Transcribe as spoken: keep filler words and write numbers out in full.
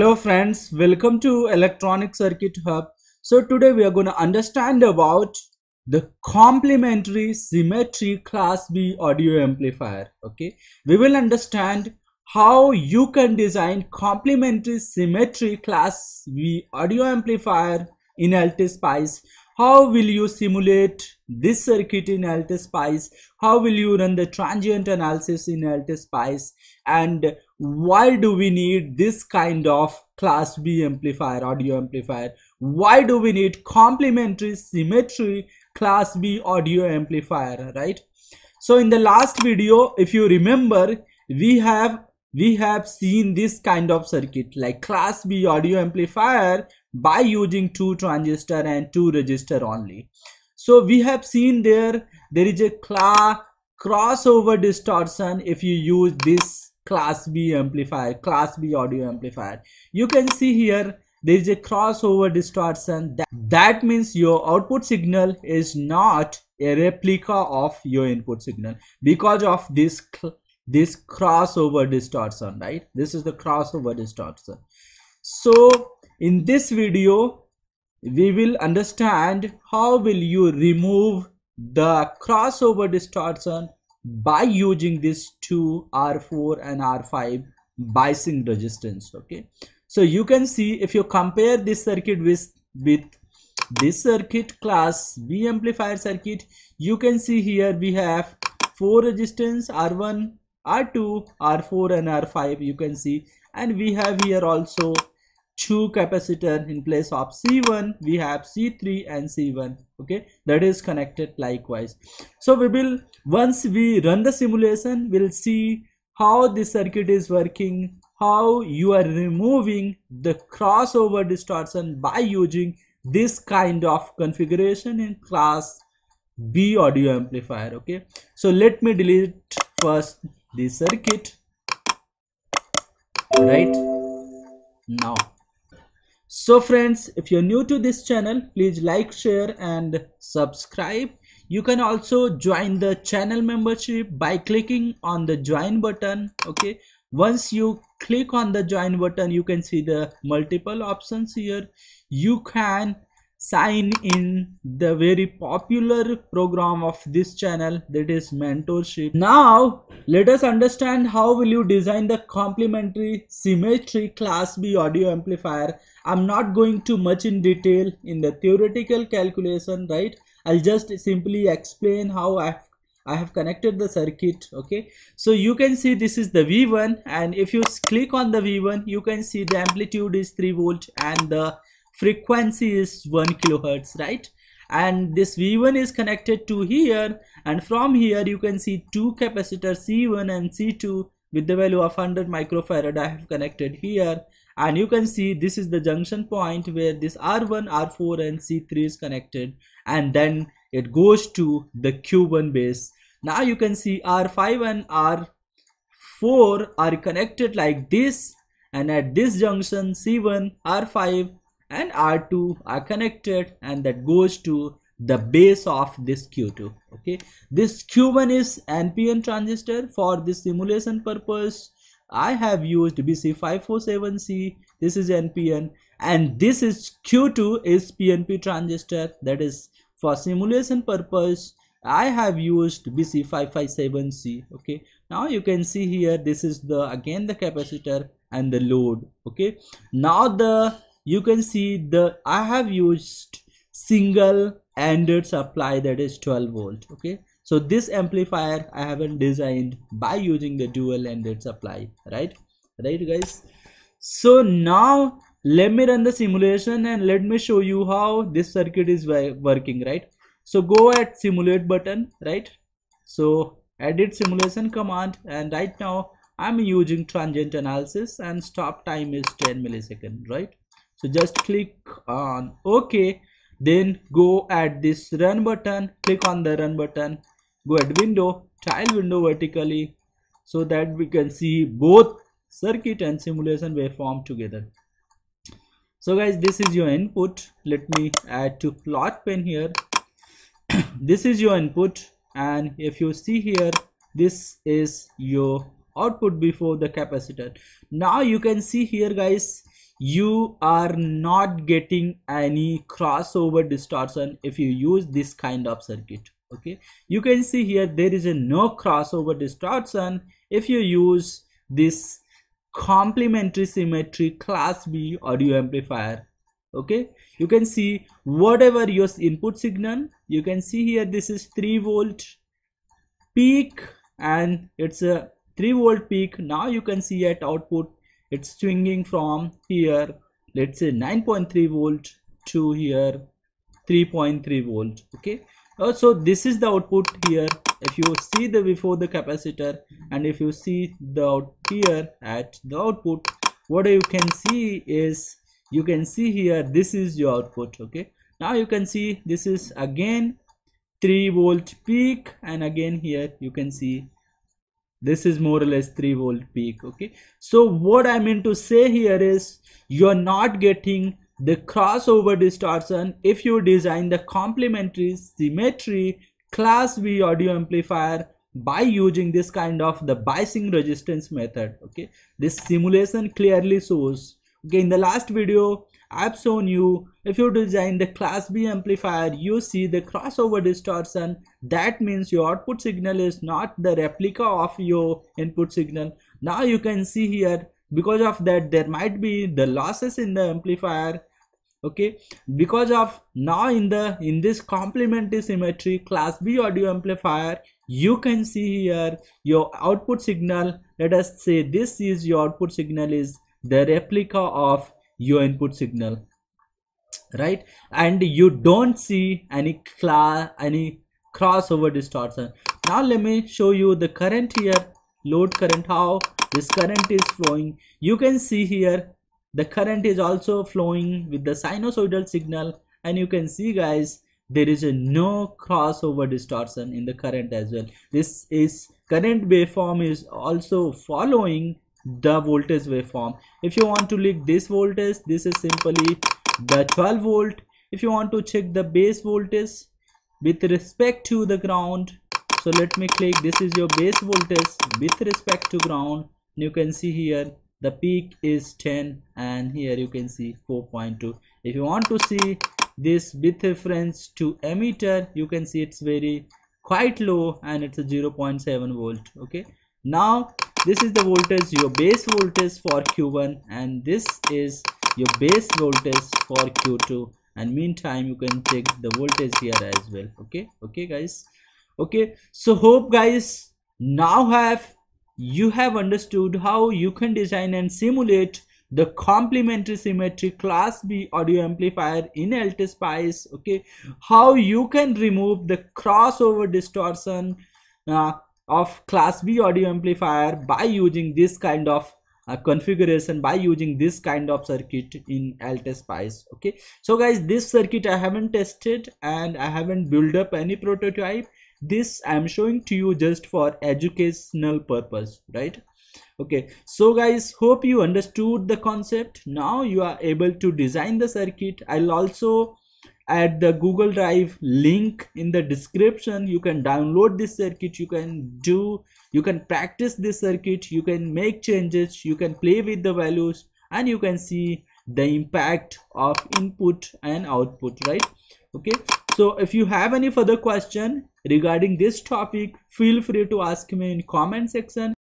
Hello friends, welcome to Electronic Circuit Hub. So today we are going to understand about the complementary symmetry class B audio amplifier. Okay, we will understand how you can design complementary symmetry class B audio amplifier in LTspice. How will you simulate this circuit in LTspice? How will you run the transient analysis in LTspice? And why do we need this kind of class B amplifier, audio amplifier? Why do we need complementary symmetry class B audio amplifier, right? So in the last video, if you remember, we have we have seen this kind of circuit like class B audio amplifier by using two transistor and two resistor only. So we have seen there there is a class crossover distortion if you use this class B amplifier, class B audio amplifier. You can see here there is a crossover distortion. That, that means your output signal is not a replica of your input signal because of this this crossover distortion, right? This is the crossover distortion. So in this video, we will understand how will you remove the crossover distortion by using these two R four and R five biasing resistance. Okay, so you can see if you compare this circuit with with this circuit, class B amplifier circuit, you can see here we have four resistance, R one, R two, R four and R five, you can see, and we have here also two capacitor. In place of C one we have C three and C one, okay, that is connected likewise. So we will, once we run the simulation, we'll see how the circuit is working, how you are removing the crossover distortion by using this kind of configuration in class B audio amplifier. Okay, so let me delete first the circuit right now. So friends, if you're new to this channel, please like, share and subscribe. You can also join the channel membership by clicking on the join button. Okay, once you click on the join button, you can see the multiple options here. You can sign in the very popular program of this channel, that is mentorship. Now let us understand how will you design the complementary symmetry class B audio amplifier. I'm not going too much in detail in the theoretical calculation, right? I'll just simply explain how I have, I have connected the circuit. Okay, so you can see this is the V one, and if you click on the V one, you can see the amplitude is three volt and the frequency is one kilohertz, right? And this V one is connected to here, and from here you can see two capacitors C one and C two with the value of one hundred microfarad I have connected here. And you can see this is the junction point where this R one, R four and C three is connected, and then it goes to the Q one base. Now you can see R five and R four are connected like this, and at this junction C one, R five and R two are connected, and that goes to the base of this Q two. Okay, this Q one is N P N transistor. For this simulation purpose I have used B C five four seven C. This is N P N, and this is Q two is P N P transistor. That is, for simulation purpose I have used B C five five seven C. okay, now you can see here this is the again the capacitor and the load. Okay, now the you can see the I have used single ended supply, that is twelve volt. Okay, so this amplifier I haven't designed by using the dual ended supply, right? Right guys, so now let me run the simulation and let me show you how this circuit is working, right? So go at simulate button, right? So edit simulation command, and right now I'm using transient analysis and stop time is ten milliseconds, right? So just click on OK, then go at this run button, click on the run button, go at window, tile window vertically so that we can see both circuit and simulation waveform together. So guys, this is your input. Let me add to plot pen here. This is your input, and if you see here, this is your output before the capacitor. Now you can see here guys, you are not getting any crossover distortion if you use this kind of circuit. Okay, you can see here there is a no crossover distortion if you use this complementary symmetry class B audio amplifier. Okay, you can see whatever your input signal, you can see here this is three volt peak and it's a three volt peak. Now you can see at output it's swinging from here, let's say nine point three volt to here three point three volt. Okay, uh, so this is the output here. If you see the before the capacitor and if you see the out here at the output, what you can see is you can see here this is your output. Okay, now you can see this is again three volt peak and again here you can see this is more or less three volt peak. Okay, so what I mean to say here is you're not getting the crossover distortion if you design the complementary symmetry class B audio amplifier by using this kind of the biasing resistance method. Okay, this simulation clearly shows. Okay, in the last video I've shown you if you design the class B amplifier you see the crossover distortion, that means your output signal is not the replica of your input signal. Now you can see here because of that there might be the losses in the amplifier. Okay, because of now in the in this complementary symmetry class B audio amplifier you can see here your output signal, let us say this is your output signal is the replica of your input signal, right? And you don't see any class any crossover distortion. Now let me show you the current here, load current, how this current is flowing. You can see here the current is also flowing with the sinusoidal signal and you can see guys there is a no crossover distortion in the current as well. This is current waveform is also following the voltage waveform. If you want to look this voltage, this is simply the twelve volt. If you want to check the base voltage with respect to the ground, so let me click, this is your base voltage with respect to ground. You can see here the peak is ten and here you can see four point two. If you want to see this with reference to emitter, you can see it's very quite low and it's a zero point seven volt. Okay, now this is the voltage, your base voltage for Q one, and this is your base voltage for Q two, and meantime you can check the voltage here as well. Okay, okay guys, okay, so hope guys now have you have understood how you can design and simulate the complementary symmetry class B audio amplifier in LTspice. Okay, how you can remove the crossover distortion uh, of class B audio amplifier by using this kind of uh, configuration, by using this kind of circuit in LTspice. Okay, so guys this circuit I haven't tested and I haven't built up any prototype. This I'm showing to you just for educational purpose, right? Okay, so guys hope you understood the concept. Now you are able to design the circuit. I'll also add the Google Drive link in the description. You can download this circuit, you can do you can practice this circuit, you can make changes, you can play with the values and you can see the impact of input and output, right? Okay, so if you have any further question regarding this topic, feel free to ask me in comment section.